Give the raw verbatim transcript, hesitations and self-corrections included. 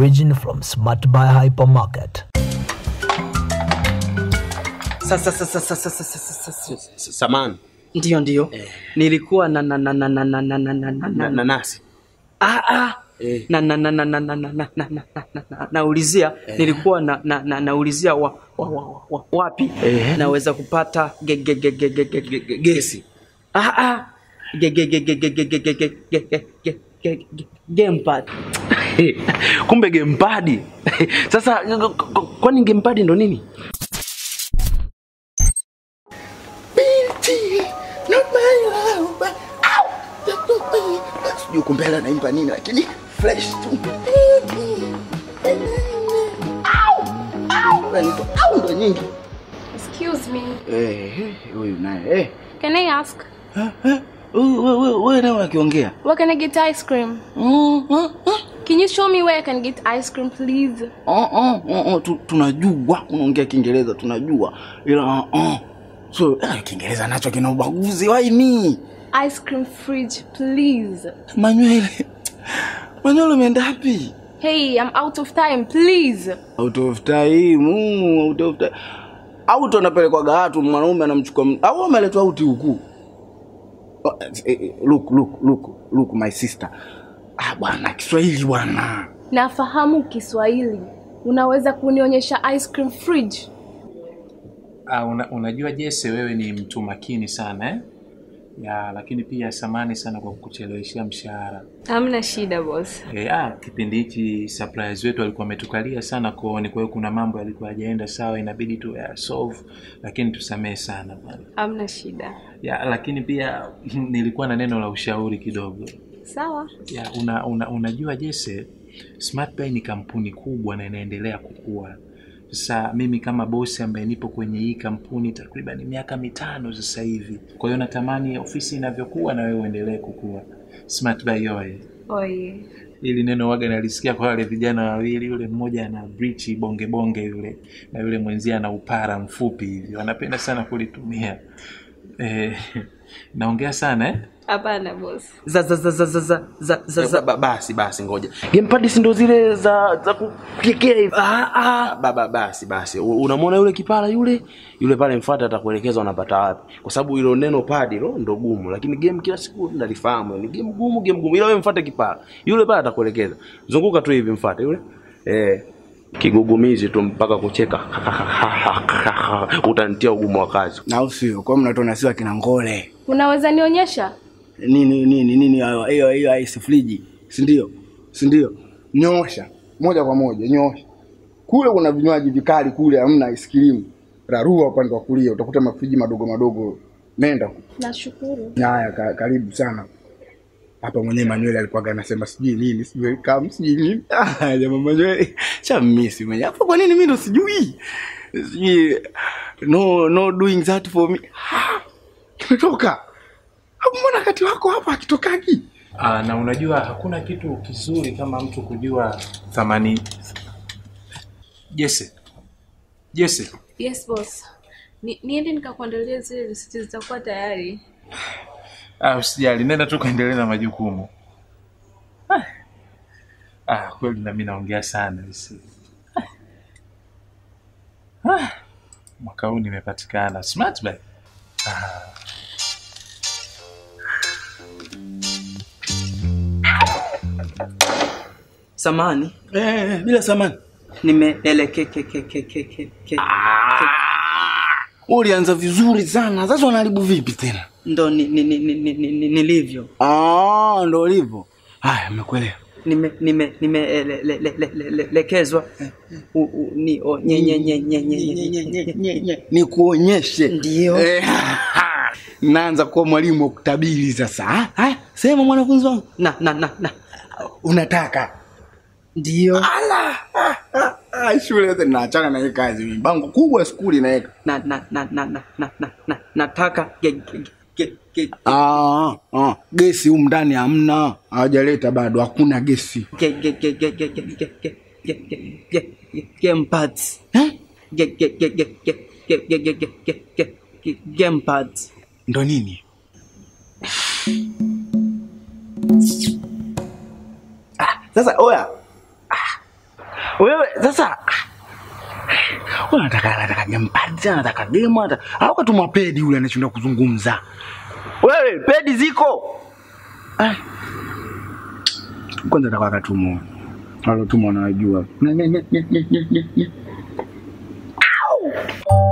origin from SmartBuy hypermarket. Samani. Ndiyo ndiyo. Eh. Nilikuwa na na na na na na na na na na nanasi. Ah ah. Eh. Na na na na na na na na na naulizia eh. Nilikuwa na na na naulizia wa, wa, wa, wa, wapi eh. Naweza kupata ge ge ge ge ge ge ge gesi. Ah ah. Ge ge ge ge ge ge ge ge ge ge ge gamepad. Kumbe gamepad. Sasa kwani gamepad ndo nini? Sijui kumbela na impa nini lakini fresh tu. Au! Au! Nanipo au ndo nyingi. Excuse me. Eh, hey, huyu naye. Eh. Hey. Can I ask? Ha? Ha? Wewe wewe wewe nawe unakiongea. Where can I get ice cream? Mm, mm, mm. Can you show me where I can get ice cream please? Oh oh oh tunajua unaongea Kiingereza tunajua. Ila oh oh. So, Kiingereza nacho kina ubaguzi. Why me? Ice cream fridge, please. Manuel, Manuel, I'm happy. Hey, I'm out of time, please. Out of time, mm, out of time. Out on a perikoagatu, manume na mchukom. Awo meletu auti uku. Look, look, look, look, my sister. Ah, bwana Kiswahili bwana. Nafahamu Kiswahili. Unaweza kunionyesha ice cream fridge? Ah, una, unajua Jesse wewe ni mtu makini sana, eh? Ya, lakini pia samani sana kwa kucheleweshia mshahara. Hamna shida boss. Eh, ah, kipindi hichi suppliers wetu walikuwa wametukalia sana kwa ni kwa hiyo kuna mambo yalikuwa hayajaenda sawa inabidi tu ya solve lakini tusamee sana bali. Hamna shida. Ya, lakini pia nilikuwa na neno la ushauri kidogo. Sawa. Ya, una, una, unajua Jesse SmartPay ni kampuni kubwa na inaendelea kukua. Sasa mimi kama bosi ambaye nipo kwenye hii kampuni takriban miaka mitano sasa hivi. Kwa hiyo natamani ofisi inavyokuwa na wewe uendelee kukua. SmartBuy oye. Oye. Ili neno waga nalisikia kwa wale vijana wawili, yule mmoja ana brichi bonge bonge yule na yule mwenzie ana upara mfupi hivi. Wanapenda sana kulitumia. Eh naongea sana eh? Hapana boss. Za za za za za za za za basi basi ngoja. Gamepad si ndo zile za za kukekea. Ah ah baba basi basi. Unamwona yule kipara yule? Yule pale mfuata atakuelekeza unapata wapi. Kwa sababu hilo neno pad hilo ndo gumu lakini game kila siku nalifahamu. Ni game gumu game gumu. Ila wewe mfuate kipara. Yule pale atakuelekeza. Zunguka tu hivi mfuate yule. Eh kigugumizi tu mpaka kucheka. Utantia ugumu wa kazi. Na usio kwa mnatona siwa kina ngole. Unaweza nionyesha? Nini nini nini hiyo hiyo ice fridge si ndio si ndio nyoosha moja kwa moja nyoosha kule kuna vinywaji vikali kule hamna ice cream rarua upande wa kulia utakuta mafriji madogo madogo nenda nashukuru haya ka, karibu sana hapa mwenyewe Manuel alikuwa anasema sijui nini sijui kama sijui nini ah jamaa Manuel cha mimi mwenye hapo kwa nini mimi ndo sijui sijui no no doing that for me kimetoka Mbona kati wako hapa akitokagi? Ah na unajua hakuna kitu kizuri kama mtu kujua thamani. Jesse. Jesse. Yes boss. Ni niende nikakuandalia zile risiti zitakuwa tayari. Ah usijali nenda tu kaendelee na majukumu. Ah, ah kweli na mimi naongea sana hizi. Ah mwaka huu nimepatikana SmartBuy. Ah Samani? Eh, bila samani. Nimeeleke ke ke ke ke ke ke. Ulianza vizuri sana. Sasa unaharibu vipi tena? Ndo nilivyo. Ah, ndo ulivyo. Haya, nimekuelewa. Nime nime nimeelekezwa. Ni nye nye nye nye nye nye. Nikuonyeshe. Ndio. Naanza kuwa mwalimu wa kutabiri sasa. Haya, sema mwanafunzi wangu. Na na na na. Unataka Ndio. Ala. Ah, shule yote ninaachana na hii kazi. Mbango kubwa shule naeka. Na na na na na na na nataka ge ge ge. Ah, ah, gesi huko ndani hamna. Hawajaleta bado hakuna gesi. Ge ge ge ge ge ge ge ge ge ge gamepad. Eh? Ge ge ge ge ge ge ge ge ge ge gamepad. Ndo nini? Sasa oya. Wewe sasa unataka nataka nyampadi sana nataka demo hata au katuma pedi yule anashinda kuzungumza. Wewe pedi ziko. Ah. Kwanza nataka katuma. Halo tuma anajua. Au.